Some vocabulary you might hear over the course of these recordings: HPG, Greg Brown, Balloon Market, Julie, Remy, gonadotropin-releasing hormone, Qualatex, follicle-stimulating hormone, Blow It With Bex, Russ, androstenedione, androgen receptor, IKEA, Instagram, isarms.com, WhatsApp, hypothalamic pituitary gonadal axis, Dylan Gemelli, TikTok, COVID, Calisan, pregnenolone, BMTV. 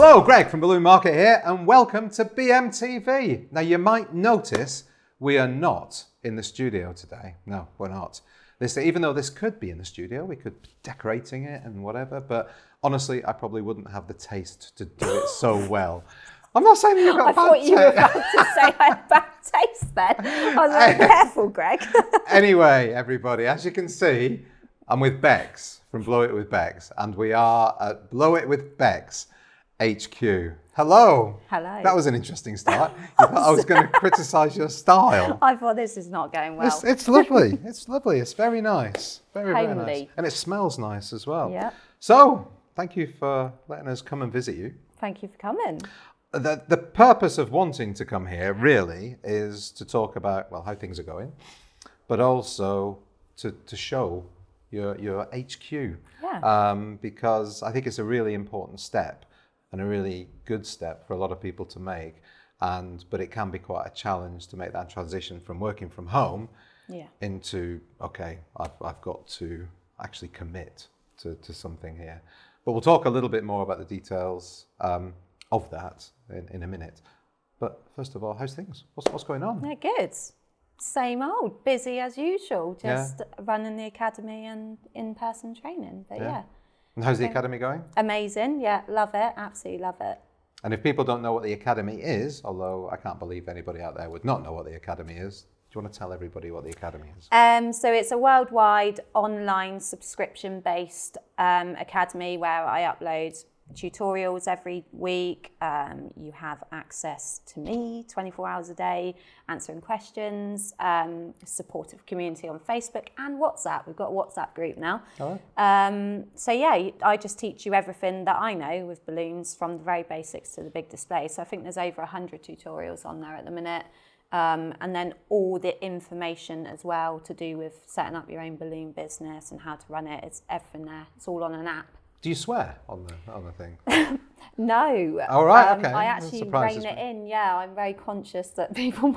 Hello, Greg from Balloon Market here, and welcome to BMTV. Now, you might notice we are not in the studio today. No, we're not. Even though this could be in the studio, we could be decorating it and whatever, but honestly, I probably wouldn't have the taste to do it so well. I'm not saying you've got bad taste. I thought you were about to say I had bad taste then. I was like, careful, Greg. Anyway, everybody, as you can see, I'm with Bex from Blow It With Bex, and we are at Blow It With Bex HQ. Hello. Hello. That was an interesting start. You thought I was going to criticise your style. I thought this is not going well. It's lovely. It's lovely. It's very nice. Very, very nice. And it smells nice as well. Yeah. So thank you for letting us come and visit you. Thank you for coming. The purpose of wanting to come here really is to talk about, well, how things are going, but also to show your HQ. Yeah. Because I think it's a really important step and a really good step for a lot of people to make. But it can be quite a challenge to make that transition from working from home into, okay, I've got to actually commit to something here. But we'll talk a little bit more about the details of that in a minute. But first of all, how's things? What's going on? Yeah, good. Same old, busy as usual, just running the academy and in-person training, but yeah. And how's the academy going? Amazing, yeah, love it, absolutely love it. And if people don't know what the academy is, although I can't believe anybody out there would not know what the academy is, do you want to tell everybody what the academy is? So it's a worldwide online subscription-based academy where I upload tutorials every week. You have access to me 24 hours a day, answering questions, supportive community on Facebook and WhatsApp. We've got a WhatsApp group now. Oh. So yeah, I just teach you everything that I know with balloons, from the very basics to the big display. So I think there's over 100 tutorials on there at the minute. And then all the information as well to do with setting up your own balloon business and how to run it. It's everything there. It's all on an app. Do you swear on the thing? No. All right. Okay. I actually rein it in. Yeah, I'm very conscious that people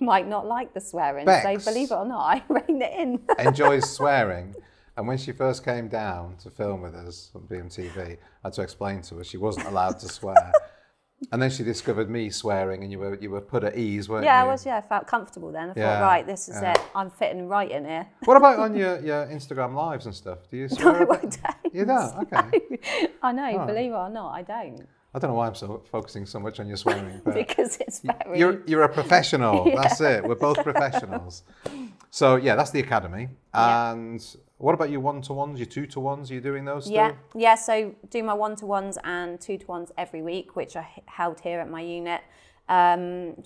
might not like the swearing. Bex, so believe it or not, I rein it in. Enjoys swearing, and when she first came down to film with us on BMTV, I had to explain to her she wasn't allowed to swear, and then she discovered me swearing, and you were put at ease, weren't you? Yeah, I was. Yeah, I felt comfortable then. I thought, right, this is it. I'm fitting right in here. What about on your Instagram lives and stuff? Do you swear? No, I don't. You don't? Okay. No. I know, right. Believe it or not, I don't. I don't know why I'm focusing so much on your swearing. But because it's very... You're a professional, that's it. We're both professionals. So yeah, that's the academy. And what about your one-to-ones, your two-to-ones? Are you doing those still? Yeah, so do my one-to-ones and two-to-ones every week, which I held here at my unit.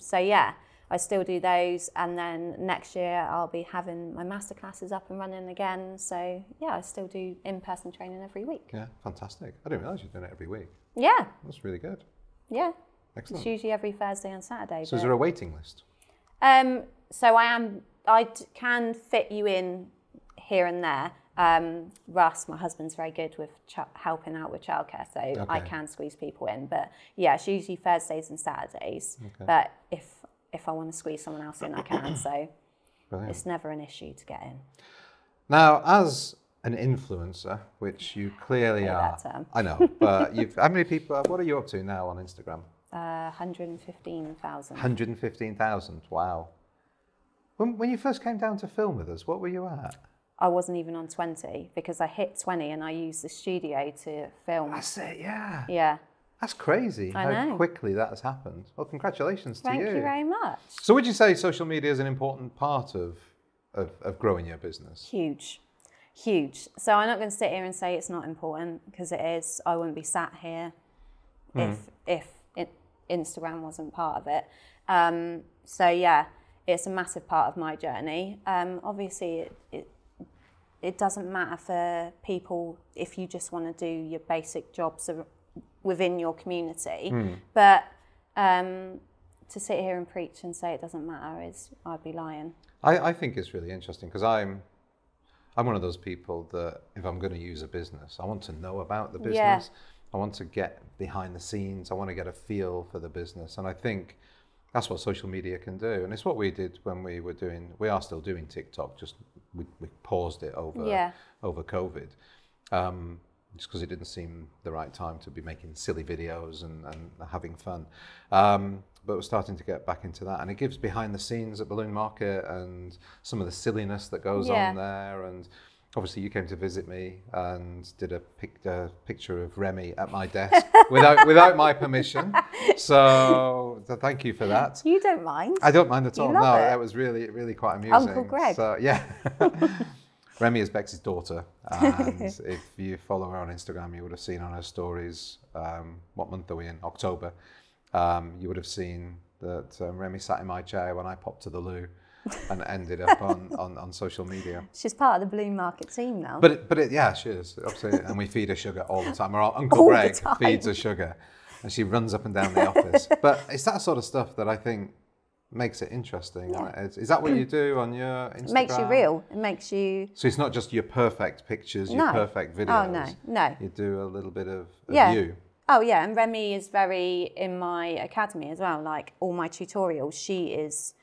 So yeah, I still do those, and then next year I'll be having my masterclasses up and running again. So yeah, I still do in-person training every week. Yeah, fantastic. I didn't realise you're doing it every week. Yeah. That's really good. Yeah. Excellent. It's usually every Thursday and Saturday. So is there a waiting list? So I can fit you in here and there. Russ, my husband's very good with helping out with childcare, so I can squeeze people in. But yeah, it's usually Thursdays and Saturdays. Okay. But if I want to squeeze someone else in, I can. So brilliant. It's never an issue to get in. Now, as an influencer, which you clearly are, that term. I know, but how many people, what are you up to now on Instagram? 115,000. 115,000, wow. When you first came down to film with us, what were you at? I wasn't even on 20, because I hit 20 and I used the studio to film. That's it, yeah. Yeah. That's crazy how quickly that has happened. Well, congratulations to you. Thank you very much. So would you say social media is an important part of growing your business? Huge, huge. So I'm not going to sit here and say it's not important, because it is. I wouldn't be sat here if Instagram wasn't part of it. So yeah, it's a massive part of my journey. Obviously, it doesn't matter for people if you just want to do your basic jobs within your community, but to sit here and preach and say it doesn't matter I'd be lying. I think it's really interesting, because I'm one of those people that if I'm going to use a business, I want to know about the business. Yeah. I want to get behind the scenes. I want to get a feel for the business, and I think that's what social media can do, and it's what we did when we are still doing TikTok, just we paused it over COVID. just because it didn't seem the right time to be making silly videos and having fun. But we're starting to get back into that, and it gives behind the scenes at Balloon Market and some of the silliness that goes on there. And obviously you came to visit me and did a picture of Remy at my desk without my permission. So thank you for that. You don't mind. I don't mind at all. No, it was really quite amusing. Uncle Greg. So, yeah. Remy is Bex's daughter, and if you follow her on Instagram, you would have seen on her stories, what month are we in? October. You would have seen that Remy sat in my chair when I popped to the loo and ended up on social media. She's part of the Balloon Market team now. But yeah, she is, absolutely. And we feed her sugar all the time. Our Uncle Greg feeds her sugar, and she runs up and down the office. But it's that sort of stuff that I think makes it interesting. Yeah. Right? Is that what you do on your Instagram? It makes you real. It makes you... So it's not just your perfect pictures, your perfect videos. Oh, no. You do a little bit of you. Oh, yeah. And Remy is very in my academy as well. Like, all my tutorials, she is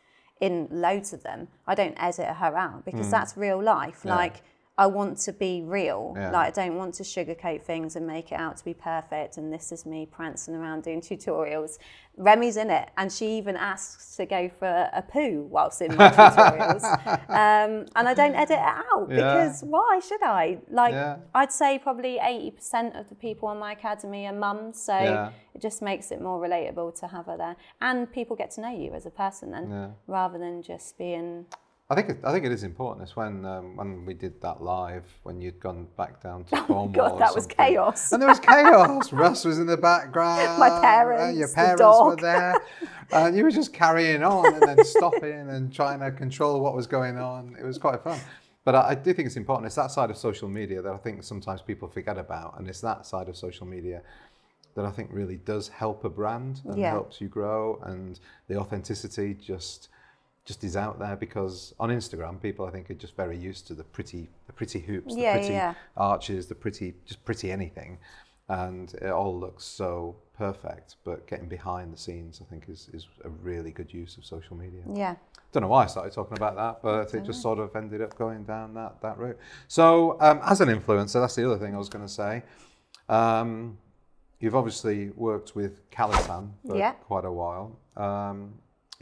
in loads of them. I don't edit her out because that's real life. Yeah. Like, I want to be real. Yeah. Like, I don't want to sugarcoat things and make it out to be perfect. And this is me prancing around doing tutorials. Remy's in it. And she even asks to go for a poo whilst in my tutorials. And I don't edit it out because why should I? Like, I'd say probably 80% of the people on my academy are mums. So it just makes it more relatable to have her there. And people get to know you as a person then, rather than just being... I think it is important. It's when we did that live, when you'd gone back down to Cornwall. Oh God, that was chaos. And there was chaos. Russ was in the background. My parents, your parents were there. And you were just carrying on and then stopping and trying to control what was going on. It was quite fun. But I do think it's important. It's that side of social media that I think sometimes people forget about. And it's that side of social media that I think really does help a brand and helps you grow. And the authenticity just is out there, because on Instagram people I think are just very used to the pretty hoops, the pretty arches, the pretty anything, and it all looks so perfect. But getting behind the scenes I think is a really good use of social media. Yeah. Don't know why I started talking about that, but it just sort of ended up going down that route. So as an influencer, that's the other thing I was going to say. You've obviously worked with Calisan for quite a while.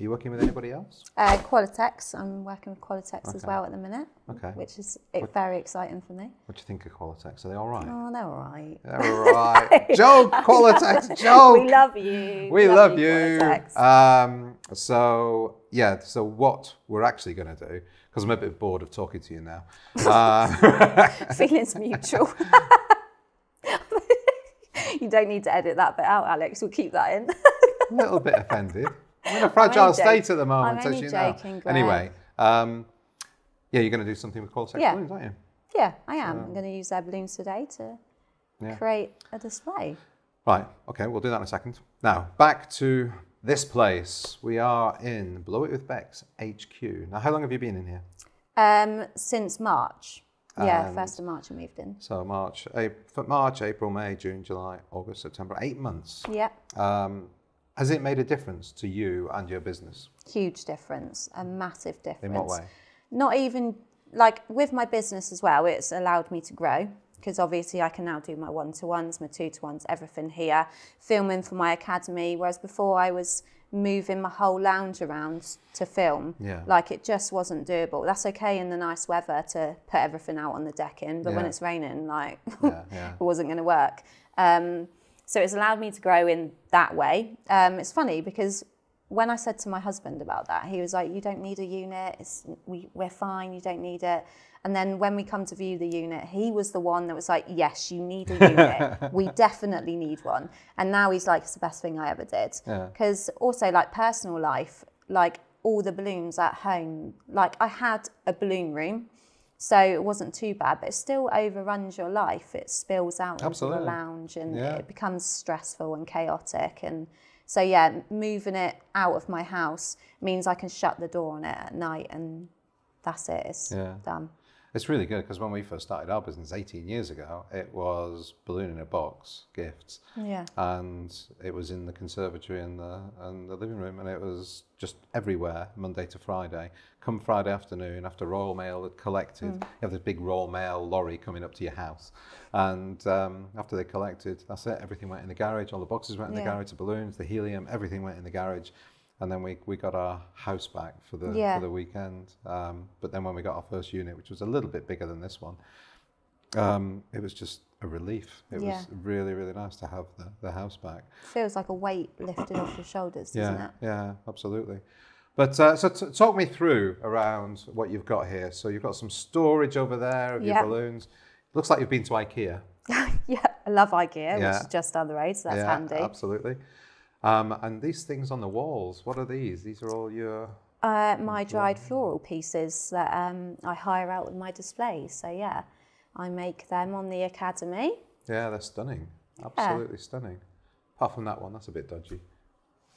Are you working with anybody else? Qualatex. I'm working with Qualatex as well at the minute, which is very exciting for me. What do you think of Qualatex? Are they all right? Oh, they're all right. They're all right. Joke, Qualatex, joke. We love you. We love you. So what we're actually going to do, because I'm a bit bored of talking to you now. Feelings mutual. You don't need to edit that bit out, Alex. We'll keep that in. A little bit offended. I'm in a fragile state at the moment, as you know. Anyway, you're going to do something with Qualatex balloons, aren't you? Yeah, I am. I'm going to use their balloons today to create a display. Right, okay, we'll do that in a second. Now, back to this place. We are in Blow It With Bex HQ. Now, how long have you been in here? Since March. Yeah, 1st of March I moved in. So March, April, May, June, July, August, September, 8 months. Yeah. Has it made a difference to you and your business? Huge difference, a massive difference. In what way? Not even, like with my business as well, it's allowed me to grow, because obviously I can now do my one-to-ones, my two-to-ones, everything here, filming for my academy, whereas before I was moving my whole lounge around to film. Yeah. Like it just wasn't doable. That's okay in the nice weather to put everything out on the decking, but when it's raining, like it wasn't going to work. So it's allowed me to grow in that way. It's funny because when I said to my husband about that, he was like, you don't need a unit, we're fine, you don't need it. And then when we come to view the unit, he was the one that was like, yes, you need a unit. We definitely need one. And now he's like, it's the best thing I ever did. Because also like personal life, like all the balloons at home, like I had a balloon room, so it wasn't too bad, but it still overruns your life. It spills out into the lounge and it becomes stressful and chaotic. And so, yeah, moving it out of my house means I can shut the door on it at night and that's it, it's done. It's really good because when we first started our business 18 years ago, it was balloon in a box gifts. Yeah. And it was in the conservatory and the living room, and it was just everywhere Monday to Friday. Come Friday afternoon, after Royal Mail had collected, you have this big Royal Mail lorry coming up to your house. And after they collected, that's it, everything went in the garage, all the boxes went in the garage, the balloons, the helium, everything went in the garage. And then we got our house back for the weekend. But then when we got our first unit, which was a little bit bigger than this one, it was just a relief. It was really, really nice to have the house back. Feels like a weight lifted off your shoulders, doesn't it? Yeah, absolutely. But so talk me through around what you've got here. So you've got some storage over there of your balloons. Looks like you've been to IKEA. Yeah, I love IKEA, which is just down the road, so that's handy. Absolutely. And these things on the walls, what are these? These are all your... my dried floral pieces that I hire out with my displays. So yeah, I make them on the Academy. Yeah, they're stunning. Absolutely stunning. Apart from that one, that's a bit dodgy.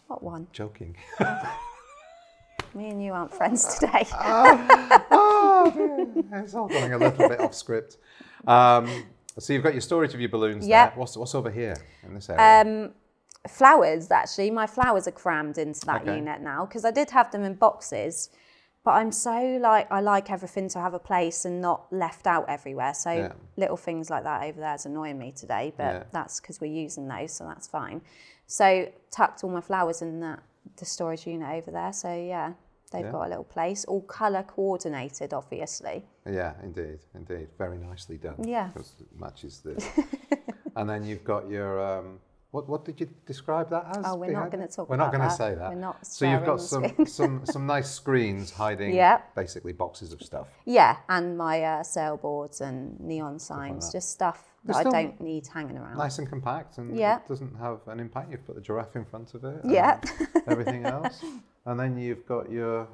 What one? Joking. Me and you aren't friends today. It's all going a little bit off script. So you've got your storage of your balloons there. What's over here in this area? Flowers, actually. My flowers are crammed into that unit now, because I did have them in boxes, but I'm so like, I like everything to have a place and not left out everywhere. So little things like that over there is annoying me today, but that's because we're using those, so that's fine. So tucked all my flowers in the storage unit over there. So yeah, they've got a little place, all colour coordinated, obviously. Yeah, indeed, indeed. Very nicely done. Yeah. Because it matches this. And then you've got your... What did you describe that as? Oh, we're not going to talk about that. We're not going to say that. We're not. So you've got some nice screens hiding basically boxes of stuff. Yeah, and my sail boards and neon signs, just stuff that I don't need hanging around. Nice and compact, and it doesn't have an impact. You've put the giraffe in front of it. Yeah. Everything else. And then you've got your,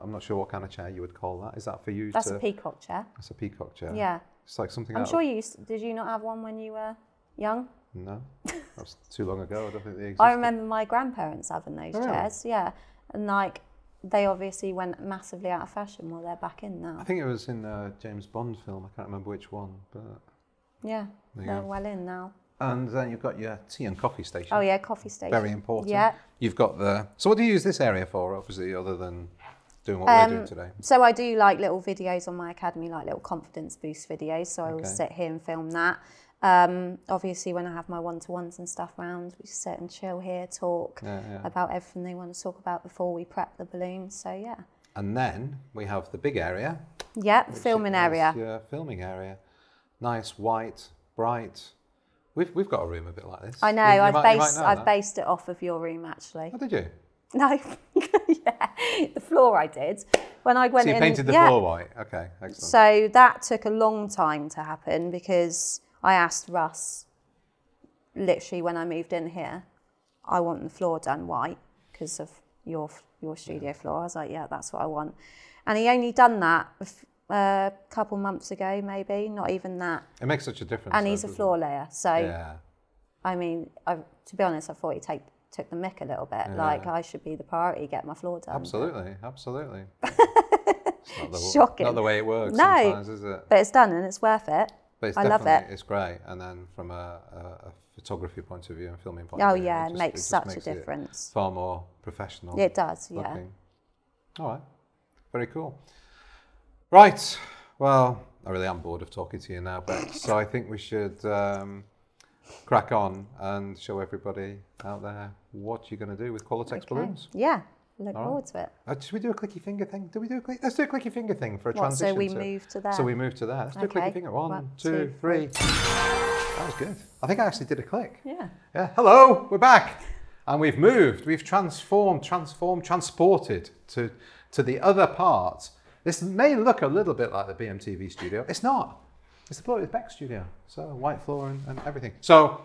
I'm not sure what kind of chair you would call that. Is that for you? That's a peacock chair. That's a peacock chair. Yeah. It's like something else. I'm sure you, did you not have one when you were young? No, that was too long ago. I don't think they existed. I remember my grandparents having those chairs, and like they obviously went massively out of fashion. Well, they're back in now. I think it was in a James Bond film. I can't remember which one, but yeah, they're well in now. And then you've got your tea and coffee station. Oh yeah, coffee station. Very important. Yeah. You've got the. So what do you use this area for, obviously, other than doing what we're doing today? So I do like little videos on my Academy, like little confidence boost videos. So I will sit here and film that. Obviously when I have my one-to-ones and stuff round, we sit and chill here, talk about everything they want to talk about before we prep the balloons, so yeah. And then we have the big area. Yep, filming area. Yeah, filming area. Nice, white, bright. We've got a room a bit like this. I know, I've based it off of your room actually. Oh, did you? No, the floor I did. When I went in. So you painted the floor white, okay, excellent. So that took a long time to happen because I asked Russ, literally when I moved in here, I want the floor done white because of your studio floor. I was like, yeah, that's what I want. And he only done that a couple months ago, maybe, not even that. It makes such a difference. And he's a floor layer. So, I mean, to be honest, I thought he took the mick a little bit. Yeah. Like, I should be the priority, get my floor done. Absolutely, absolutely. It's not shocking. Not the way it works sometimes, is it? But it's done and it's worth it. But it's it's great. And then from a photography point of view and filming point of view. Oh yeah, it makes such a difference. Far more professional. It does, yeah. All right, very cool. Right, well, I really am bored of talking to you now, but so I think we should crack on and show everybody out there what you're going to do with Qualatex balloons. Yeah. Look forward to it. Should we do a clicky finger thing? Let's do a clicky finger thing for a transition. So we move to that. So we move to that. Let's do a clicky finger. One, two, three. That was good. I think I actually did a click. Yeah. Yeah. Hello, we're back. And we've moved. We've transformed, transported to the other part. This may look a little bit like the BMTV studio. It's not. It's the Blow It With Bex studio. So white floor and everything. So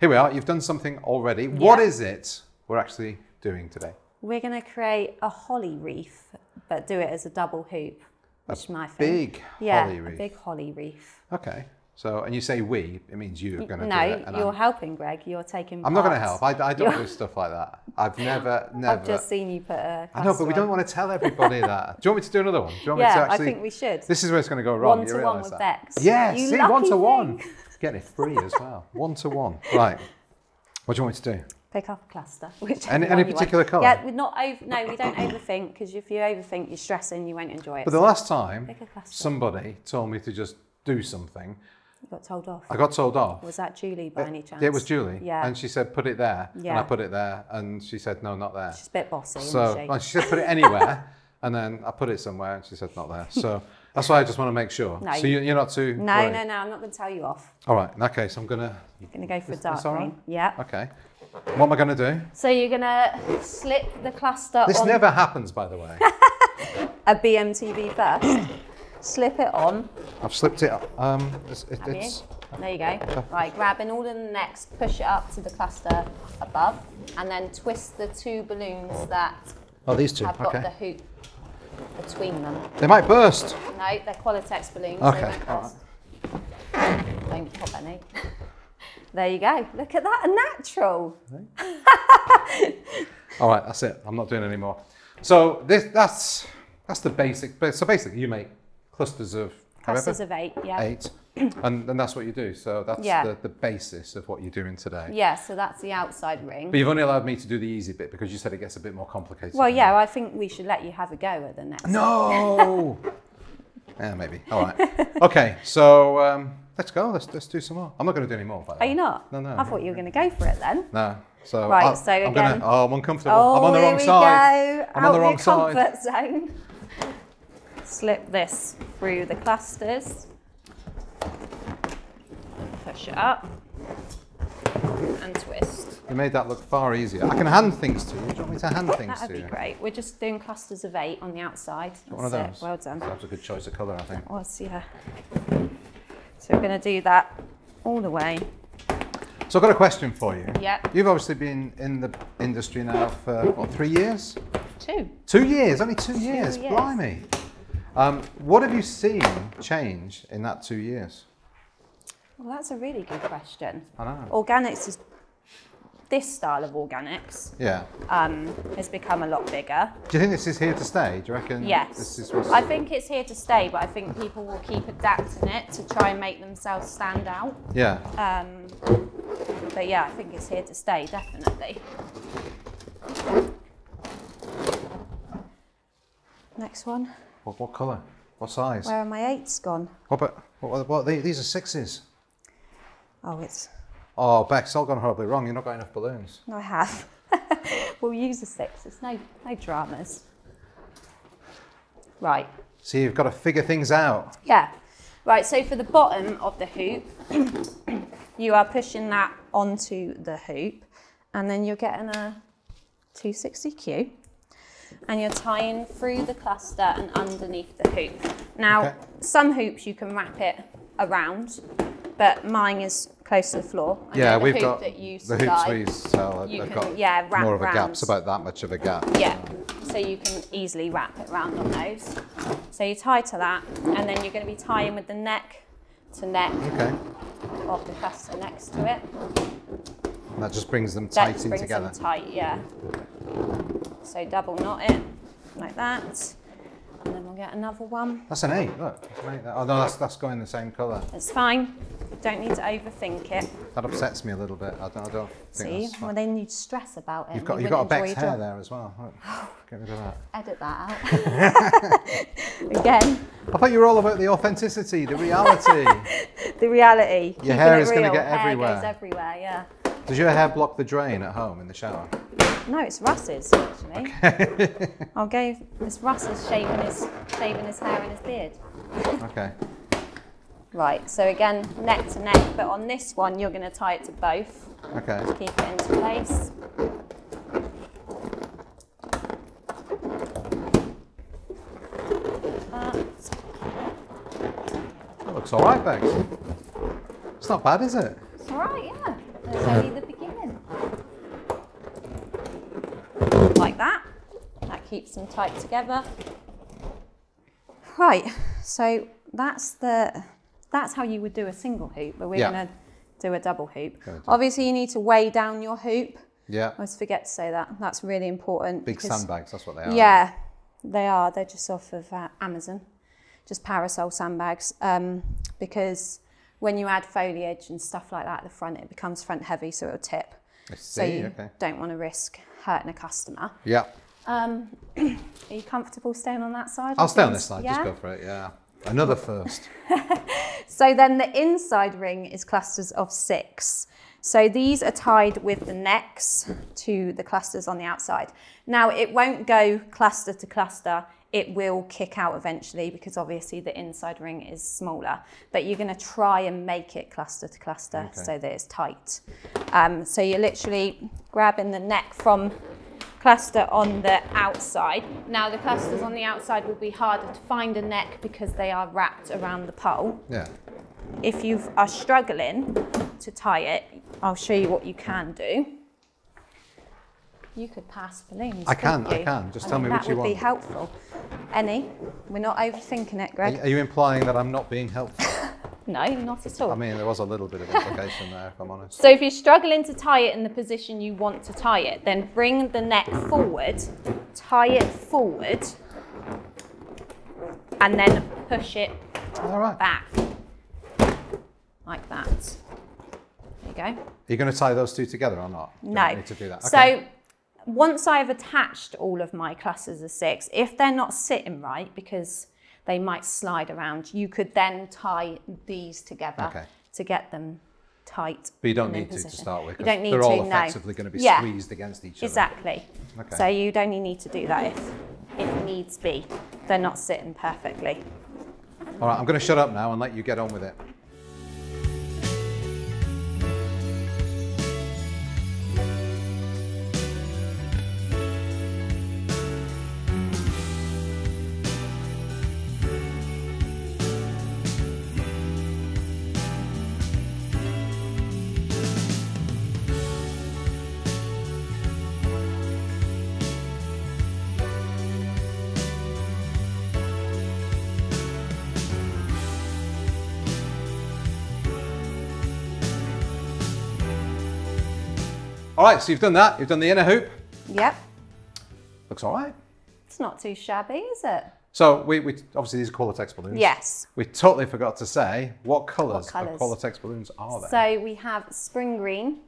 here we are. You've done something already. Yeah. What is it we're actually doing today? We're going to create a holly wreath, but do it as a double hoop, which is my thing. Big holly wreath. Yeah, a big holly wreath. Okay. So, and you say we, it means you're going to do it. No, you're helping, Greg. You're taking part. I'm not going to help. I don't do stuff like that. I've never. I've just seen you put a I know, but we don't want to tell everybody that. Do you want me to do another one? Do you want me to actually... I think we should. This is where it's going to go wrong. One-to-one with Bex. Yeah, see, one-to-one. Getting it free as well. One-to-one. Right. What do you want me to do? Pick up a cluster. Any particular colour? Yeah, we don't overthink, because if you overthink, you're stressing, you won't enjoy it. But the last time, somebody told me to just do something. You got told off. I got told off. Was that Julie by any chance? It was Julie. Yeah. And she said, put it there. Yeah. And I put it there. And she said, no, not there. She's a bit bossy, isn't she? Like, she said, put it anywhere. And then I put it somewhere and she said, not there. So that's why I just want to make sure. No, so you're not too worried. No, I'm not going to tell you off. All right. In that case, I'm going to... You're going to go for a dark green. Right? Yeah. Okay. What am I going to do? So you're going to slip the cluster on... This never happens, by the way. A BMTV first. Slip it on. I've slipped it up. There you go. Right, grab an order in the next, push it up to the cluster above, and then twist the two balloons that have got the hoop between them. They might burst. No, they're Qualatex balloons. Okay. They won't burst. Right. Don't pop any. There you go. Look at that, a natural. All right, that's it. I'm not doing any more. So that's the basic. So basically, you make clusters of eight, yeah. Eight, and that's what you do. So that's the basis of what you're doing today. Yeah, so that's the outside ring. But you've only allowed me to do the easy bit because you said it gets a bit more complicated. Well, yeah, I think we should let you have a go at the next. No. Yeah, maybe. All right. Okay, so let's go. Let's do some more. I'm not going to do any more. By the way. Are you not? No, no. I thought you were going to go for it then. No. So right. I'm uncomfortable. Oh, I'm on the wrong side. I'm on the wrong side. Out of your comfort zone. Slip this through the clusters, push it up, and twist. You made that look far easier. I can hand things to you. Do you want me to hand things to you? That would be great. We're just doing clusters of 8 on the outside. One of those. Well done. That was a good choice of colour, I think. That was, yeah. So we're going to do that all the way. So I've got a question for you. Yeah. You've obviously been in the industry now for, what, 3 years? 2. 2 years? Only 2 years? Blimey. What have you seen change in that 2 years? Well, that's a really good question. I know. Organics is, this style of organics has become a lot bigger. Do you think this is here to stay? Do you reckon? Yes. This is what's... I think it's here to stay, but I think people will keep adapting it to try and make themselves stand out. Yeah. But yeah, I think it's here to stay, definitely. Next one. What colour? What size? Where are my 8s gone? These are 6s. Oh, it's... Oh, Bex, it's all gone horribly wrong. You've not got enough balloons. No, I have. We'll use a 6. It's no dramas. Right. So you've got to figure things out. Yeah. Right, so for the bottom of the hoop, you are pushing that onto the hoop, and then you're getting a 260Q. And you're tying through the cluster and underneath the hoop. Now, some hoops you can wrap it around, but mine is close to the floor. The hoops we sell have got more of a gap, about that much of a gap. Yeah, so you can easily wrap it around on those. So you tie to that, and then you're going to be tying with the neck to neck of the cluster next to it. And that just brings them tight in together. Them tight, yeah. So double knot it like that, and then we'll get another one. That's an 8. Look, that's an 8. Oh no, that's going the same colour. It's fine. Don't need to overthink it. That upsets me a little bit. I don't think. See, well then you'd stress about it. You've got a Bex hair there as well. Look, get rid of that. Edit that out. Again. I thought you were all about the authenticity, the reality. The reality. Your hair is going to get everywhere. Hair goes everywhere, yeah. Does your hair block the drain at home in the shower? No, it's Russ's actually. Okay. I'll go. It's Russ's shaving his hair and his beard. Okay. Right. So again, neck to neck, but on this one, you're going to tie it to both. Okay. To keep it into place. That looks all right, Bex. It's not bad, is it? It's all right. Yeah. It's only the beginning. Like that. That keeps them tight together. Right, so that's the that's how you would do a single hoop, but we're going to do a double hoop. Obviously, you need to weigh down your hoop. Yeah. I always forget to say that. That's really important. Big sandbags, that's what they are. Yeah, they are. They're just off of Amazon, just parasol sandbags, because when you add foliage and stuff like that at the front, it becomes front heavy, so it'll tip. I see, so you don't want to risk hurting a customer. Yeah. Are you comfortable staying on that side? I'll stay on this side, just go for it, Another first. So then the inside ring is clusters of 6. So these are tied with the necks to the clusters on the outside. Now it won't go cluster to cluster, it will kick out eventually because obviously the inside ring is smaller, but you're going to try and make it cluster to cluster so that it's tight. So you're literally grabbing the neck from cluster on the outside. Now the clusters on the outside will be harder to find a neck because they are wrapped around the pole. Yeah. If you are struggling to tie it, I'll show you what you can do. You could pass balloons. I can. Just tell me which you want. That would be helpful. Any? We're not overthinking it, Greg. Are you implying that I'm not being helpful? No, not at all. I mean, there was a little bit of implication there, if I'm honest. So if you're struggling to tie it in the position you want to tie it, then bring the neck forward, tie it forward, and then push it back. Like that. There you go. Are you going to tie those two together or not? No. You need to do that. Okay. So once I've attached all of my clusters of 6, if they're not sitting right, because they might slide around, you could then tie these together to get them tight. But you don't need to start with, because they're all effectively going to be squeezed against each other. Exactly. Okay. So you'd only need to do that if needs be. They're not sitting perfectly. All right, I'm going to shut up now and let you get on with it. All right, so you've done that. You've done the inner hoop. Yep. Looks all right. It's not too shabby, is it? So we obviously these are Qualatex balloons. Yes. We totally forgot to say what colours of Qualatex balloons are there. So we have spring green,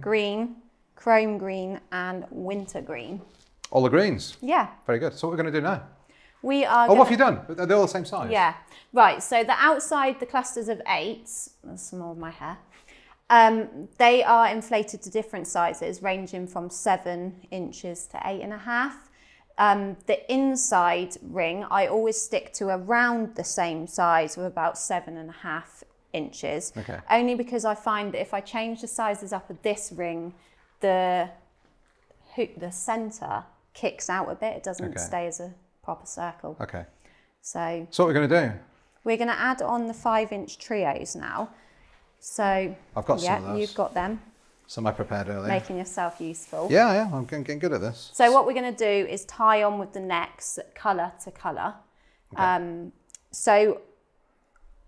green, chrome green, and winter green. All the greens. Yeah. Very good. So what we're going to do now? We are. What have you done? They're all the same size. Yeah. Right. So the outside, the clusters of 8. That's some more of my hair. They are inflated to different sizes, ranging from 7 inches to 8.5. The inside ring, I always stick to around the same size with about 7.5 inches. Okay. Only because I find that if I change the sizes up of this ring, the hoop, the centre kicks out a bit. It doesn't stay as a proper circle. Okay. So what we're going to do? We're going to add on the 5-inch trios now. So I've got some of those. You've got them. Some I prepared earlier. Making yourself useful. Yeah, I'm getting good at this. So what we're going to do is tie on with the necks, colour to colour. Okay. So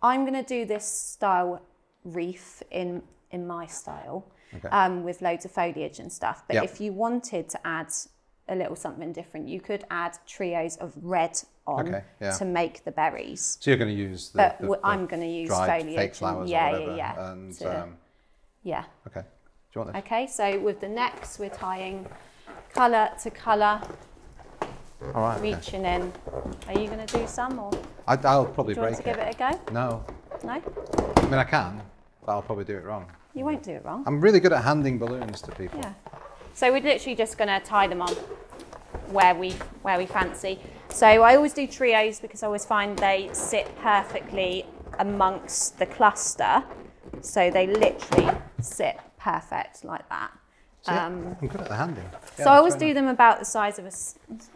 I'm going to do this style wreath in my style with loads of foliage and stuff. But if you wanted to add a little something different, you could add trios of red on to make the berries. So you're going to use I'm going to use dried foliage, fake flowers, and okay. Do you want this? Okay, so with the necks, we're tying colour to colour. All right. Reaching in. Are you going to do some, or? I'll probably break it. Do you want to give it a go? No. No. I mean, I can, but I'll probably do it wrong. You won't do it wrong. I'm really good at handing balloons to people. Yeah. So we're literally just going to tie them on where we fancy. So I always do trios because I always find they sit perfectly amongst the cluster. So they literally sit perfect like that. I'm good at the handing. Yeah, so I always do them about the size of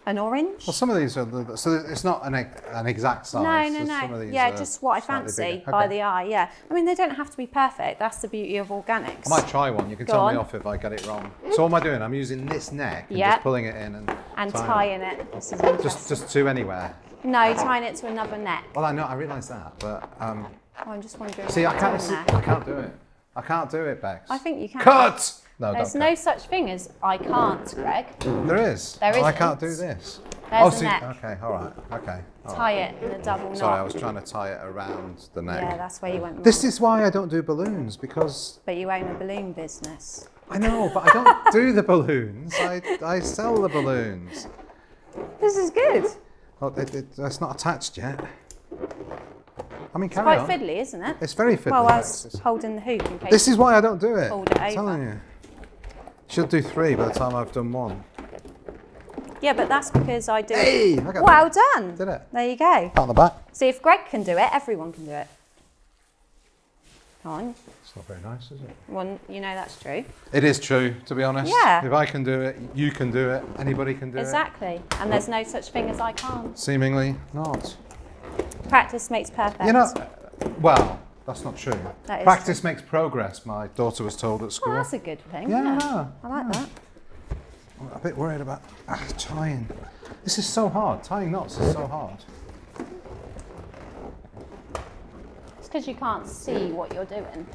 an orange. Well, some of these are, so it's not an exact size. No, no, no. Yeah, just what I fancy by the eye, I mean, they don't have to be perfect. That's the beauty of organics. I might try one. You can tell me off if I get it wrong. So what am I doing? I'm using this neck and just pulling it in and tying it. This is interesting. Just to anywhere? No, tying it to another neck. Well, I know, I realise that, but Oh, I'm just wondering. See, I can't do it. I can't do it, Bex. I think you can. Cut! No, there's no such thing as I can't, Greg. There is. There is. I can't do this. There's the neck. Okay, all right. Okay. Tie it in a double knot. Sorry, I was trying to tie it around the neck. Yeah, that's where you went wrong. This is why I don't do balloons, because... But you own a balloon business. I know, but I don't do the balloons. I sell the balloons. This is good. Oh, that's not attached yet. I mean, carry on. It's quite fiddly, isn't it? It's very fiddly. Well, I was holding the hoop in case... This is why I don't do it. Hold it over. I'm telling you. She'll do three by the time I've done one. Yeah, but that's because I do it. Hey, well done. Did it? There you go. Out the back. See, if Greg can do it, everyone can do it. Come on. It's not very nice, is it? Well, you know that's true. It is true, to be honest. Yeah. If I can do it, you can do it. Anybody can do it. Exactly. And there's no such thing as I can't. Seemingly not. Practice makes perfect. You know, well, that's not true. That is Practice makes progress, my daughter was told at school. Well, that's a good thing. Yeah. I like that. I'm a bit worried about tying. This is so hard. Tying knots is so hard. It's because you can't see what you're doing.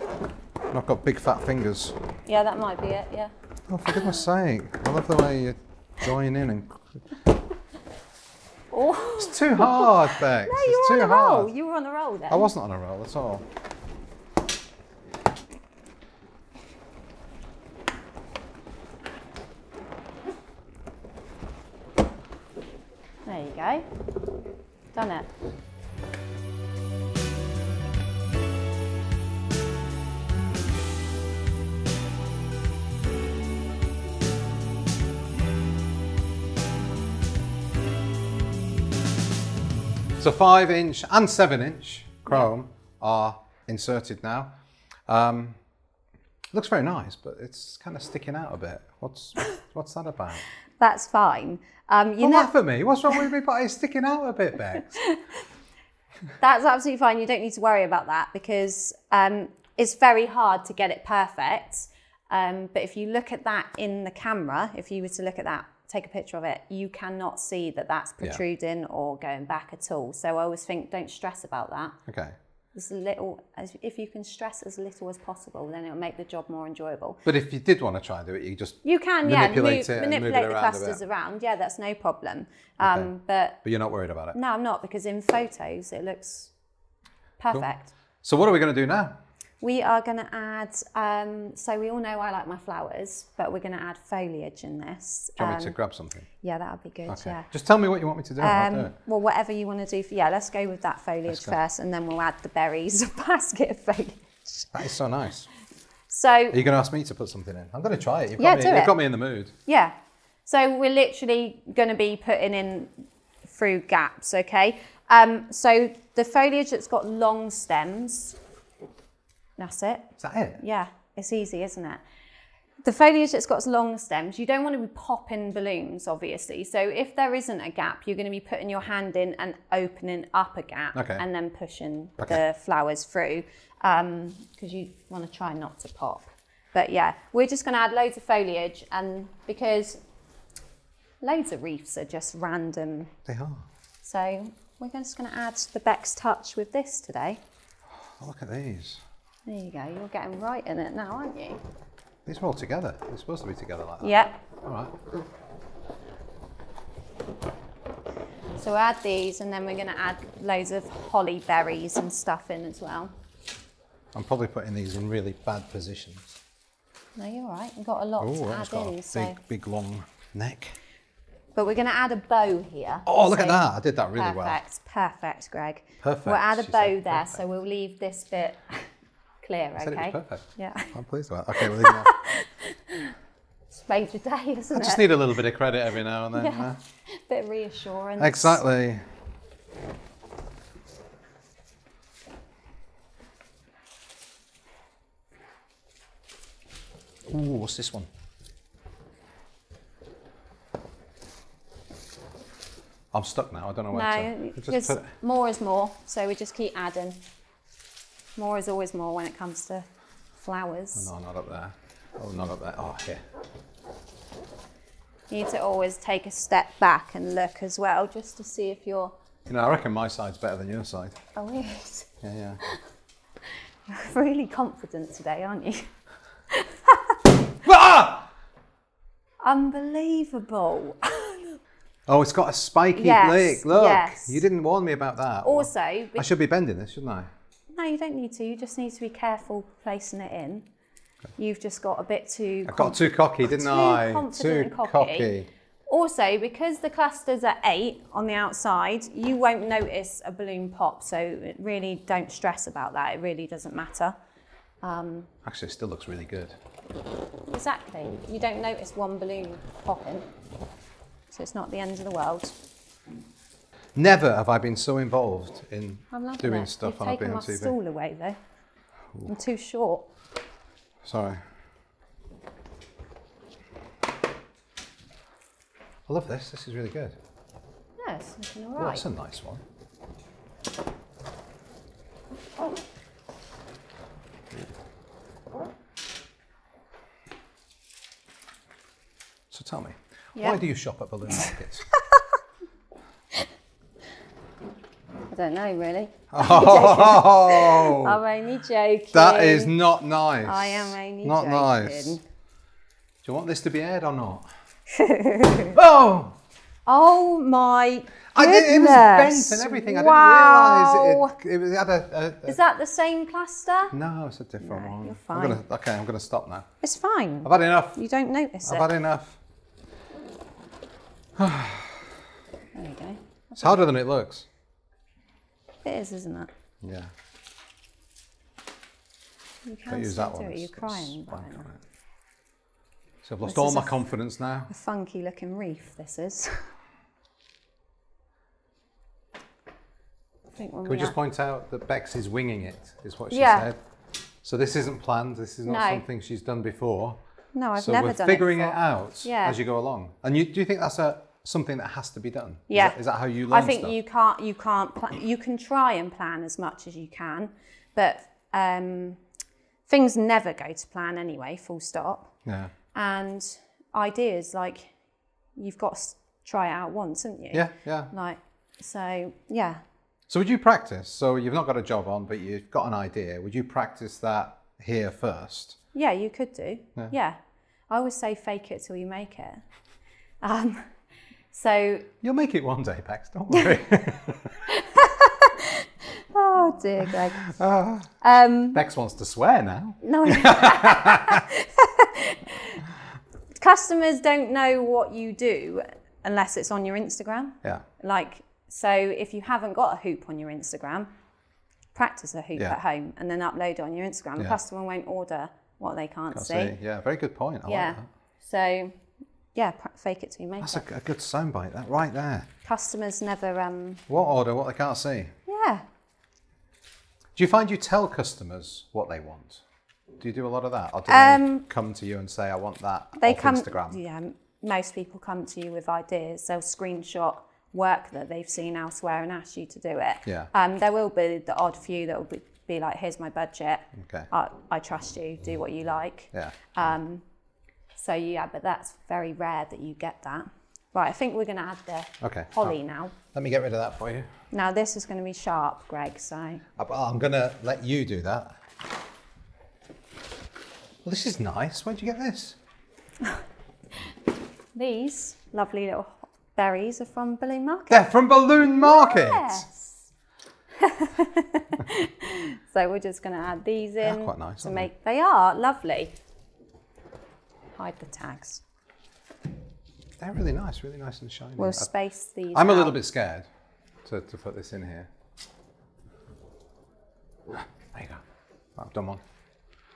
And I've got big fat fingers. Yeah, that might be it, yeah. Oh, for goodness sake. I love the way you join in and... Oh. It's too hard, Bex. No, you were on a roll. You were on a roll then. I wasn't on a roll at all. There you go. Done it. So 5-inch and 7-inch chrome are inserted now. Looks very nice, but it's kind of sticking out a bit. What's that about? That's fine. Don't laugh at me. What's wrong with me? But it's sticking out a bit, Bex. That's absolutely fine. You don't need to worry about that because it's very hard to get it perfect. But if you look at that in the camera, if you were to look at that, take a picture of it, you cannot see that that's protruding or going back at all. So I always think, don't stress about that. Okay. If you can stress as little as possible, then it'll make the job more enjoyable. But if you did want to try and do it, you just manipulate the clusters around. Yeah, that's no problem. Okay. But you're not worried about it? No, I'm not, because in photos it looks perfect. Cool. So what are we going to do now? We are going to add, so we all know I like my flowers, but we're going to add foliage in this. Do you want me to grab something? Yeah, that would be good, okay. Yeah. Just tell me what you want me to do, I'll do it. Well, whatever you want to do. Let's go with that foliage first, and then we'll add the berries, a basket of foliage. That is so nice. So, are you going to ask me to put something in? I'm going to try it. You've got me in the mood. Yeah. So we're literally going to be putting in through gaps, okay? So the foliage that's got long stems... That's it. Is that it? Yeah, it's easy, isn't it? The foliage that's got long stems, you don't want to be popping balloons, obviously. So if there isn't a gap, you're going to be putting your hand in and opening up a gap and then pushing the flowers through because you want to try not to pop. But yeah, we're just going to add loads of foliage and because loads of reefs are just random. They are. So we're just going to add the Bex touch with this today. Oh, look at these. There you go, you're getting right in it now, aren't you? These are all together. They're supposed to be together like that. Yep. All right. So add these and then we're going to add loads of holly berries and stuff in as well. I'm probably putting these in really bad positions. No, you're all right. You've got a lot to add in. Big, long neck. But we're going to add a bow here. Oh, look at that. I did that really well. Perfect, Greg. Perfect. We'll add a bow there, so we'll leave this bit... Clear, okay? It was perfect. Yeah. I'm pleased with that. Okay, we'll leave it off. It's made your day, isn't it? I just need a little bit of credit every now and then. Yeah. A bit of reassurance. Exactly. Ooh, what's this one? I'm stuck now. I don't know where to... Just put it. More is more, so we just keep adding. More is always more when it comes to flowers. Oh, no, not up there. Oh, not up there. Oh, here. You need to always take a step back and look as well, just to see if you're You know, I reckon my side's better than your side. Oh, it is? Yeah, yeah. You're really confident today, aren't you? Ah! Unbelievable. Oh, it's got a spiky leg. Look, you didn't warn me about that. Also... I should be bending this, shouldn't I? No, you don't need to. You just need to be careful placing it in. Okay. You've just got a bit too... I got too cocky, didn't I? Too cocky. Also, because the clusters are 8 on the outside, you won't notice a balloon pop, so really don't stress about that. It really doesn't matter. Actually, it still looks really good. Exactly. You don't notice one balloon popping, so it's not the end of the world. Never have I been so involved in doing stuff on a BMTV. You've taken my stool away, though. Ooh. I'm too short. Sorry. I love this. This is really good. Yeah, it's looking all right. Oh, that's a nice one. Oh. So tell me, why do you shop at balloon markets? I don't know, really. Oh, I'm only joking. That is not nice. I am only joking. Not nice. Do you want this to be aired or not? Oh! Oh my goodness! It was bent and everything. Wow. I didn't realise it had a... Is that the same cluster? No, it's a different one. You're fine. I'm going to stop now. It's fine. I've had enough. You don't notice I've had enough. There we go. It's harder than it looks. It is, isn't it? Yeah. You can't use that one. You're crying by now. So I've lost all my confidence now. A funky looking reef, this is. I think when Can we just point out that Bex is winging it, is what she said. So this isn't planned, this is not something she's done before. No, I've never done it. So we're figuring it out as you go along. And do you think that's something that has to be done? Yeah. Is that how you learn stuff? You can try and plan as much as you can, but things never go to plan anyway, full stop. Yeah. And ideas, like, you've got to try it out once, haven't you? Yeah, yeah. Like, so, yeah. So would you practice? So you've not got a job on, but you've got an idea. Would you practice that here first? Yeah, you could do. Yeah. I always say fake it till you make it. So... You'll make it one day, Bex, don't worry. Oh, dear, Greg. Bex wants to swear now. No, I Customers don't know what you do unless it's on your Instagram. Yeah. Like, so if you haven't got a hoop on your Instagram, practice a hoop at home and then upload it on your Instagram. The customer won't order what they can't see. Yeah, very good point. I like that. So, yeah, fake it till you make it. That's a good soundbite, that right there. Customers never... What order, what they can't see? Yeah. Do you find you tell customers what they want? Do you do a lot of that? Or do they come to you and say, I want that on Instagram? Yeah, most people come to you with ideas. They'll screenshot work that they've seen elsewhere and ask you to do it. Yeah. There will be the odd few that will be like, here's my budget. Okay. I trust you, do what you like. Yeah. So yeah, but that's very rare that you get that. Right, I think we're going to add the holly now. Let me get rid of that for you. Now this is going to be sharp, Greg, so... I'm going to let you do that. Well, this is nice. Where'd you get this? These lovely little berries are from Balloon Market. They're from Balloon Market! Yes! So we're just going to add these in. They're quite nice, aren't they? They are lovely. Hide the tags. They're really nice and shiny. We'll space these out. I'm a little bit scared to put this in here. There you go. I've done one.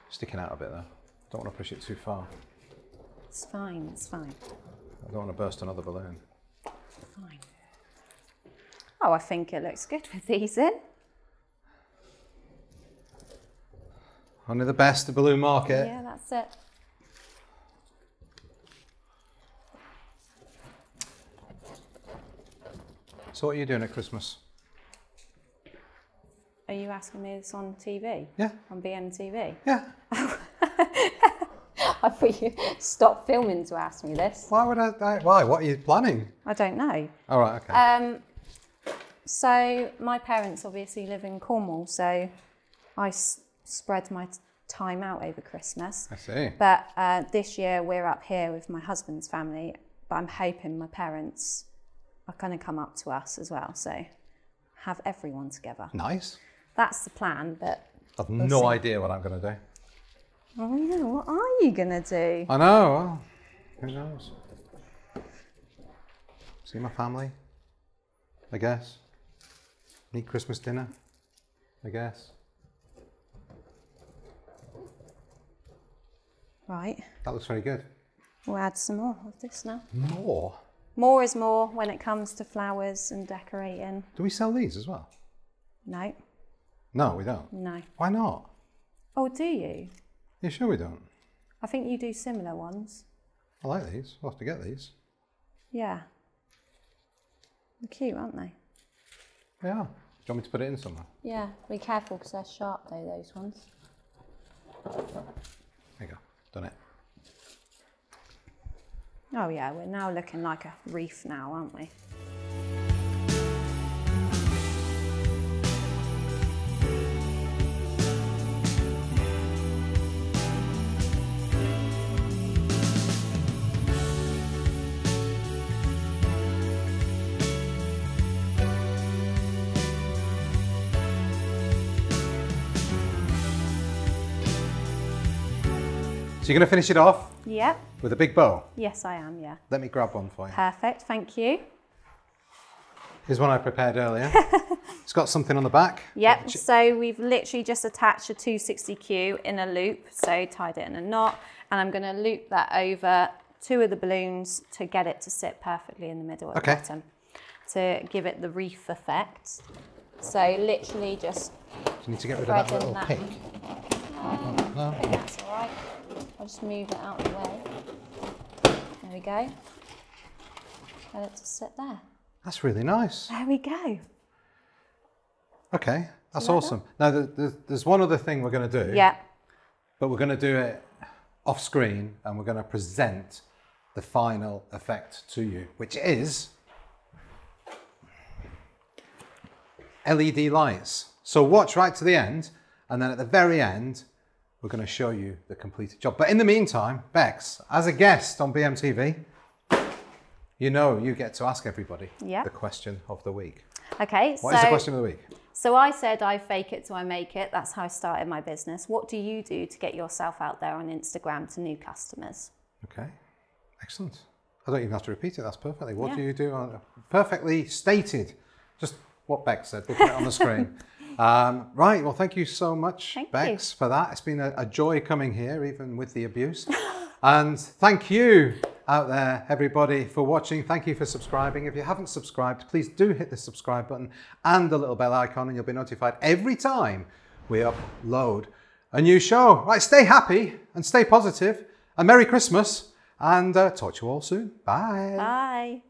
Sticking out a bit there. Don't want to push it too far. It's fine, it's fine. I don't want to burst another balloon. Fine. Oh, I think it looks good with these in. Only the best of Balloon Market. Yeah, that's it. So what are you doing at Christmas? Are you asking me this on TV? Yeah. On BMTV? Yeah. I thought you stopped filming to ask me this. Why would I? Why? What are you planning? I don't know. All right, okay. So my parents obviously live in Cornwall, so I spread my time out over Christmas. I see. But this year we're up here with my husband's family, but I'm hoping my parents are going to come up to us as well, so have everyone together. Nice. That's the plan, but... I've no idea what I'm going to do. Oh yeah, what are you going to do? I know, well, who knows? See my family, I guess. Need Christmas dinner, I guess. Right. That looks very good. We'll add some more of this now. More? More is more when it comes to flowers and decorating. Do we sell these as well? No. No, we don't? No. Why not? Oh, do you? Yeah, sure we don't. I think you do similar ones. I like these. I'll have to get these. Yeah. They're cute, aren't they? They are. Do you want me to put it in somewhere? Yeah, be careful because they're sharp though, those ones. There you go. Done it. Oh yeah, we're now looking like a wreath now, aren't we? So you're going to finish it off? Yep. With a big bow? Yes, I am, yeah. Let me grab one for you. Perfect, thank you. Here's one I prepared earlier. It's got something on the back. Yep, so we've literally just attached a 260Q in a loop, so tied it in a knot, and I'm going to loop that over two of the balloons to get it to sit perfectly in the middle at the bottom, to give it the wreath effect. So literally just... You need to get rid of that little pink. No. I think that's all right. I'll just move it out of the way. There we go. Let it just sit there. That's really nice. There we go. Okay, that's awesome. Now, there's one other thing we're going to do. Yeah. But we're going to do it off screen and we're going to present the final effect to you, which is LED lights. So watch right to the end, and then at the very end, we're going to show you the completed job. But in the meantime, Bex, as a guest on BMTV, you know you get to ask everybody the question of the week. Okay. What is the question of the week? So I said I fake it till I make it. That's how I started my business. What do you do to get yourself out there on Instagram to new customers? Okay. Excellent. I don't even have to repeat it. That's perfectly. What do you do? Perfectly stated. Just what Bex said. We'll put it on the screen. Right, well thank you so much, Bex, for that. It's been a joy coming here, even with the abuse. And thank you out there, everybody, for watching. Thank you for subscribing. If you haven't subscribed, please do hit the subscribe button and the little bell icon, and you'll be notified every time we upload a new show. Right, stay happy and stay positive, and Merry Christmas, and talk to you all soon. Bye. Bye.